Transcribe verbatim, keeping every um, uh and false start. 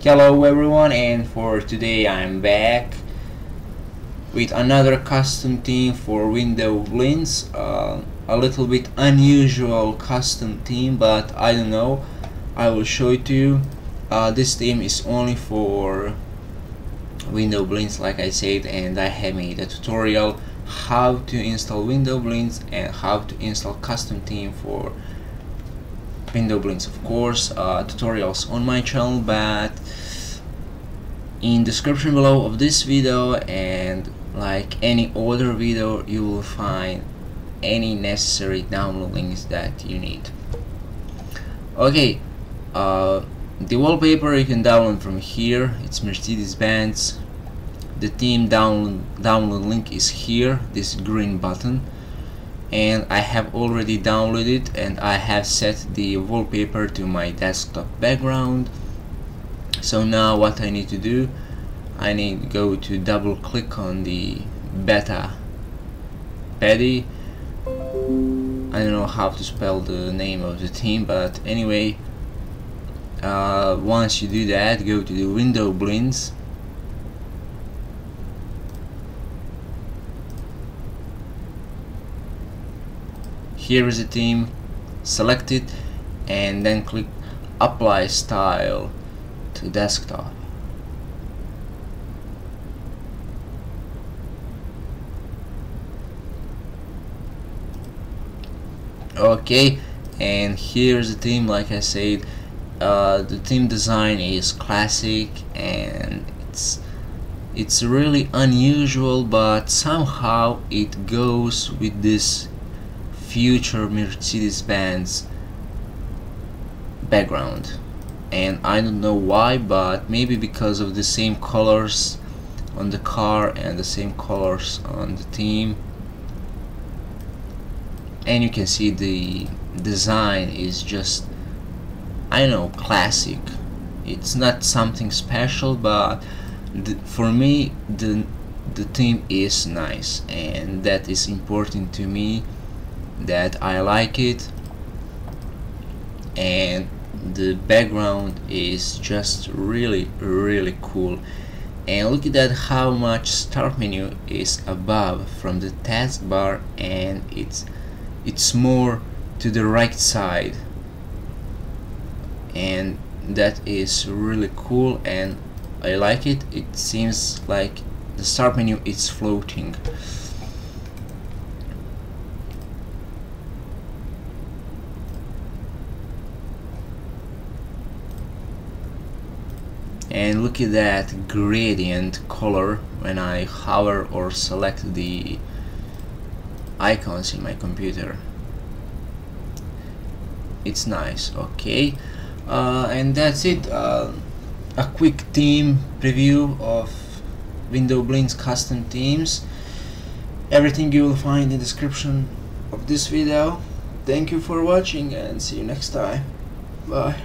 Hello everyone, and for today I'm back with another custom theme for WindowBlinds. Uh, a little bit unusual custom theme, but I don't know, I will show it to you. Uh, this theme is only for WindowBlinds, like I said, and I have made a tutorial how to install WindowBlinds and how to install custom theme for WindowBlinds. Of course, uh, tutorials on my channel, but in description below of this video, and like any other video, you will find any necessary download links that you need. Okay, uh, the wallpaper you can download from here, it's Mercedes-Benz. The theme download, download link is here, this green button, and I have already downloaded, and I have set the wallpaper to my desktop background. So now what I need to do, I need to go to double click on the Beta Paddy. I don't know how to spell the name of the theme, but anyway, uh, once you do that, go to the WindowBlinds. Here is the theme, select it, and then click apply style to desktop. Okay, and here's the theme. Like I said, uh, the theme design is classic, and it's it's really unusual, but somehow it goes with this future Mercedes-Benz background, and I don't know why, but maybe because of the same colors on the car and the same colors on the theme. And you can see the design is just, I don't know, classic. It's not something special, but the, for me the the theme is nice, and that is important to me, that I like it, and the background is just really really cool. And look at that, how much start menu is above from the taskbar, and it's it's more to the right side, and that is really cool, and I like it. It seems like the start menu is floating. And look at that gradient color when I hover or select the icons in my computer. It's nice. Okay, uh, and that's it. Uh, a quick theme preview of WindowBlinds custom themes. Everything you will find in the description of this video. Thank you for watching, and see you next time. Bye.